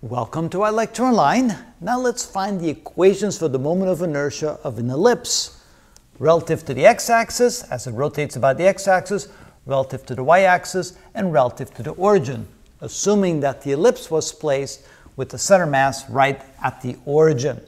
Welcome to our lecture online. Now let's find the equations for the moment of inertia of an ellipse relative to the x-axis as it rotates about the x-axis, relative to the y-axis, and relative to the origin, assuming that the ellipse was placed with the center mass right at the origin.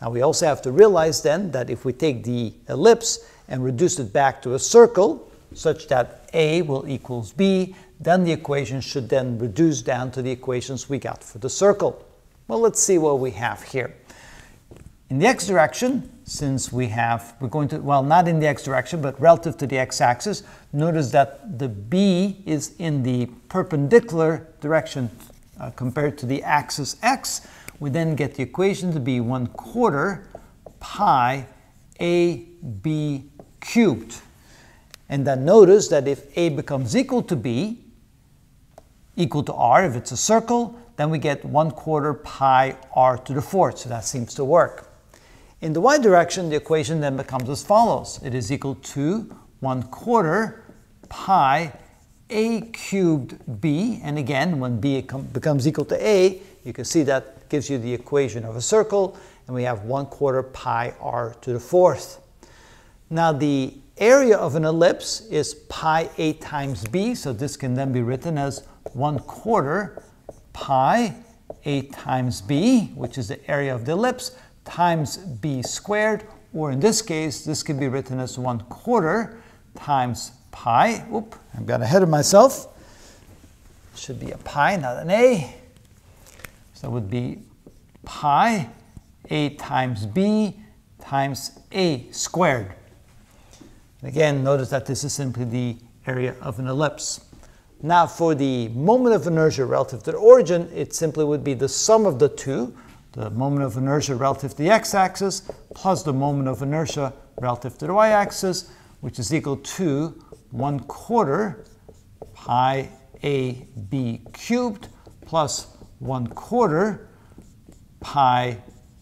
Now we also have to realize then that if we take the ellipse and reduce it back to a circle such that A will equals B, then the equation should then reduce down to the equations we got for the circle. Well, let's see what we have here. In the x direction, since not in the x direction, but relative to the x-axis, notice that the B is in the perpendicular direction compared to the axis x. We then get the equation to be 1/4 pi AB cubed. And then notice that if A becomes equal to B, equal to r, if it's a circle, then we get 1/4 pi r to the fourth, so that seems to work. In the y direction, the equation then becomes as follows. It is equal to 1/4 pi a cubed b, and again, when b becomes equal to a, you can see that gives you the equation of a circle, and we have 1/4 pi r to the fourth. Now the area of an ellipse is pi a times b, so this can then be written as 1/4 pi a times b, which is the area of the ellipse, times b squared, or in this case, this can be written as 1/4 times pi. Oop, I got ahead of myself. Should be a pi, not an a. So it would be pi a times b times a squared. Again, notice that this is simply the area of an ellipse. Now for the moment of inertia relative to the origin, it simply would be the sum of the two, the moment of inertia relative to the x-axis plus the moment of inertia relative to the y-axis, which is equal to 1/4 pi a b cubed plus 1/4 pi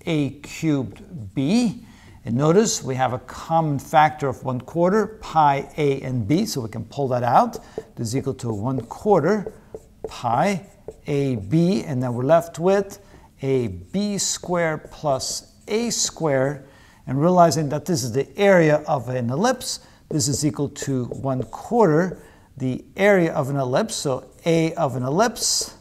a cubed b. And notice we have a common factor of 1/4 pi a and b, so we can pull that out. This is equal to 1/4 pi a b, and then we're left with a b squared plus a squared. And realizing that this is the area of an ellipse, this is equal to 1/4 the area of an ellipse, so a of an ellipse.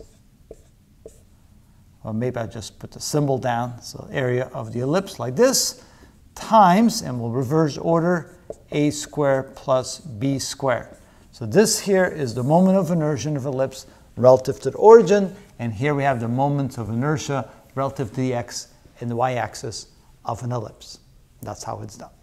Or maybe I just put the symbol down, so area of the ellipse like this, times, and we'll reverse order, a squared plus b squared. So this here is the moment of inertia of ellipse relative to the origin, and here we have the moment of inertia relative to the x and the y axis of an ellipse. That's how it's done.